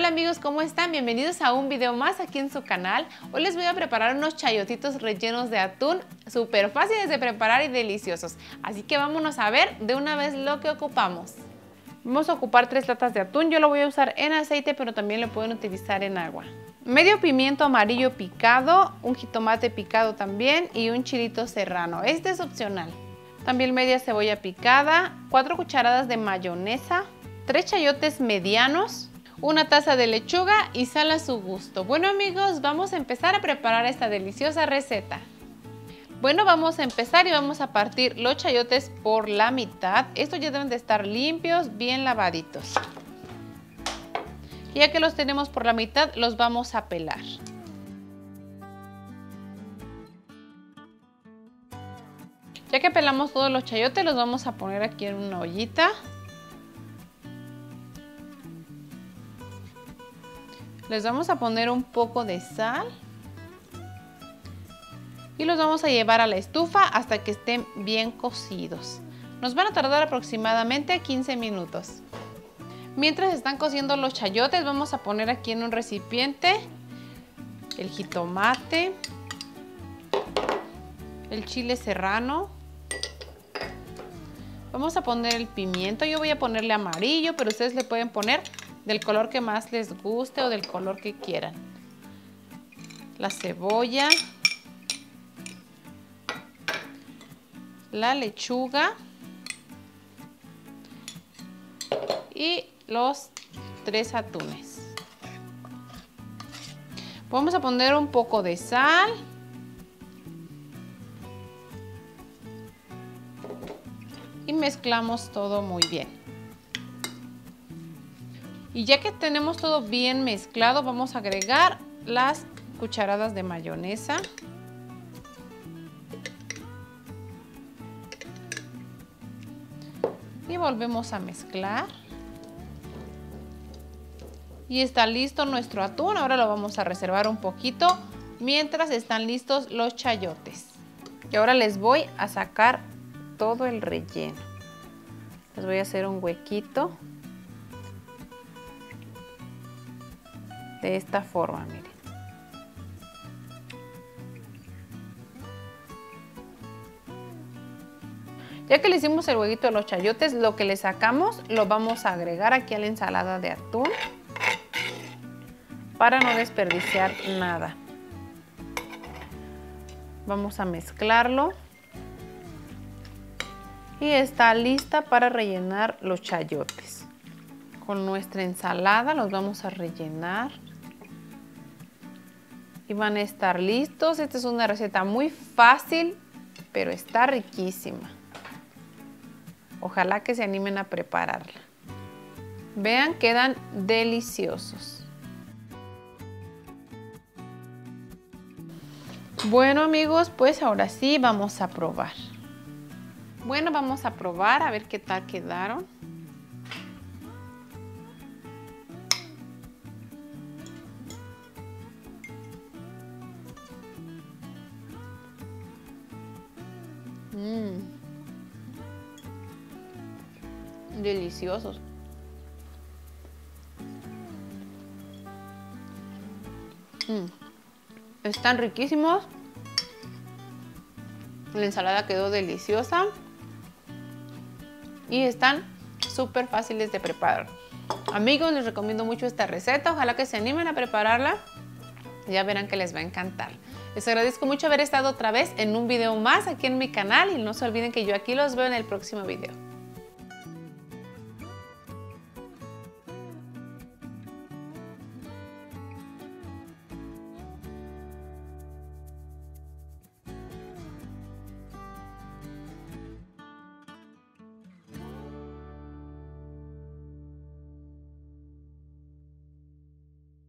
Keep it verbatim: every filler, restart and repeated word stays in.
Hola amigos, ¿cómo están? Bienvenidos a un video más aquí en su canal. Hoy les voy a preparar unos chayotitos rellenos de atún, súper fáciles de preparar y deliciosos. Así que vámonos a ver de una vez lo que ocupamos. Vamos a ocupar tres latas de atún. Yo lo voy a usar en aceite, pero también lo pueden utilizar en agua. Medio pimiento amarillo picado, un jitomate picado también y un chilito serrano. Este es opcional. También media cebolla picada, cuatro cucharadas de mayonesa, tres chayotes medianos, una taza de lechuga y sal a su gusto. Bueno amigos, vamos a empezar a preparar esta deliciosa receta. Bueno, vamos a empezar y vamos a partir los chayotes por la mitad. Estos ya deben de estar limpios, bien lavaditos. Ya que los tenemos por la mitad, los vamos a pelar. Ya que pelamos todos los chayotes, los vamos a poner aquí en una ollita. Les vamos a poner un poco de sal y los vamos a llevar a la estufa hasta que estén bien cocidos. Nos van a tardar aproximadamente quince minutos. Mientras están cociendo los chayotes, vamos a poner aquí en un recipiente el jitomate, el chile serrano. Vamos a poner el pimiento. Yo voy a ponerle amarillo, pero ustedes le pueden poner del color que más les guste o del color que quieran. La cebolla, la lechuga y los tres atunes. Vamos a poner un poco de sal. Y mezclamos todo muy bien. Y ya que tenemos todo bien mezclado, vamos a agregar las cucharadas de mayonesa. Y volvemos a mezclar. Y está listo nuestro atún. Ahora lo vamos a reservar un poquito mientras están listos los chayotes. Y ahora les voy a sacar todo el relleno. Les voy a hacer un huequito. De esta forma, miren. Ya que le hicimos el huequito a los chayotes, lo que le sacamos lo vamos a agregar aquí a la ensalada de atún para no desperdiciar nada. Vamos a mezclarlo y está lista para rellenar los chayotes. Con nuestra ensalada los vamos a rellenar. Y van a estar listos. Esta es una receta muy fácil, pero está riquísima. Ojalá que se animen a prepararla. Vean, quedan deliciosos. Bueno amigos, pues ahora sí vamos a probar. Bueno, vamos a probar a ver qué tal quedaron. Mmm, deliciosos. Mmm, están riquísimos. La ensalada quedó deliciosa y están súper fáciles de preparar. Amigos, les recomiendo mucho esta receta. Ojalá que se animen a prepararla. Ya verán que les va a encantar. Les agradezco mucho haber estado otra vez en un video más aquí en mi canal y no se olviden que yo aquí los veo en el próximo video.